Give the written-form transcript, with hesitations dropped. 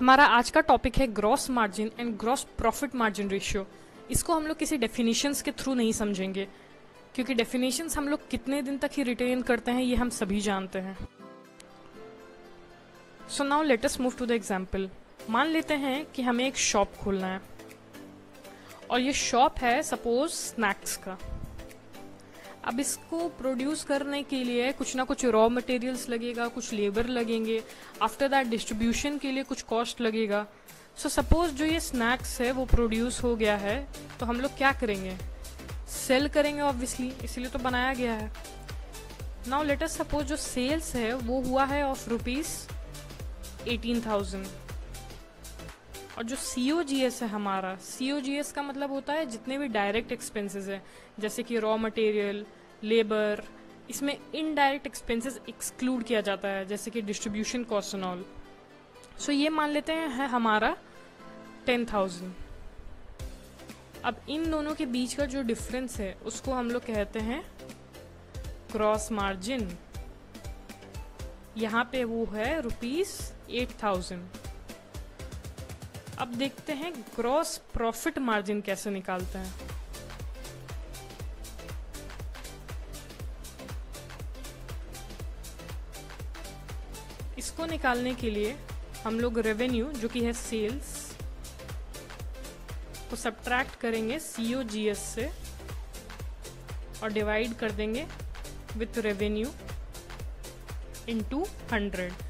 हमारा आज का टॉपिक है gross margin and gross profit margin ratio. इसको हम लोग किसी डेफिनेशंस के थ्रू नहीं समझेंगे, क्योंकि डेफिनेशंस हम लोग कितने दिन तक ही रिटेन करते हैं ये हम सभी जानते हैं। So now let us move to the example. मान लेते हैं कि हमें एक शॉप खोलना है और ये शॉप है सपोज स्नैक्स का। अब इसको प्रोड्यूस करने के लिए कुछ ना कुछ रॉ मटेरियल्स लगेगा, कुछ लेबर लगेंगे, आफ्टर दैट डिस्ट्रीब्यूशन के लिए कुछ कॉस्ट लगेगा। सो सपोज जो ये स्नैक्स है वो प्रोड्यूस हो गया है तो हम लोग क्या करेंगे, सेल करेंगे ऑब्वियसली, इसीलिए तो बनाया गया है। नाउ लेट अस सपोज जो सेल्स है वो हुआ है ऑफ रुपीज 18,000 और जो COGS है हमारा, COGS का मतलब होता है जितने भी डायरेक्ट एक्सपेंसेस हैं, जैसे कि रॉ मटेरियल, लेबर, इसमें इनडायरेक्ट एक्सपेंसेस एक्सक्लूड किया जाता है, जैसे कि distribution cost and all. So ये मान लेते हैं हमारा 10,000। अब इन दोनों के बीच का जो डिफरेंस है उसको हम लोग कहते हैं ग्रॉस मार्जिन। यहाँ पे वो है रुपीज 8,000। अब देखते हैं ग्रॉस प्रॉफिट मार्जिन कैसे निकालते हैं। इसको निकालने के लिए हम लोग रेवेन्यू जो कि है सेल्स को सब्ट्रैक्ट करेंगे COGS से और डिवाइड कर देंगे विथ रेवेन्यू इनटू 100।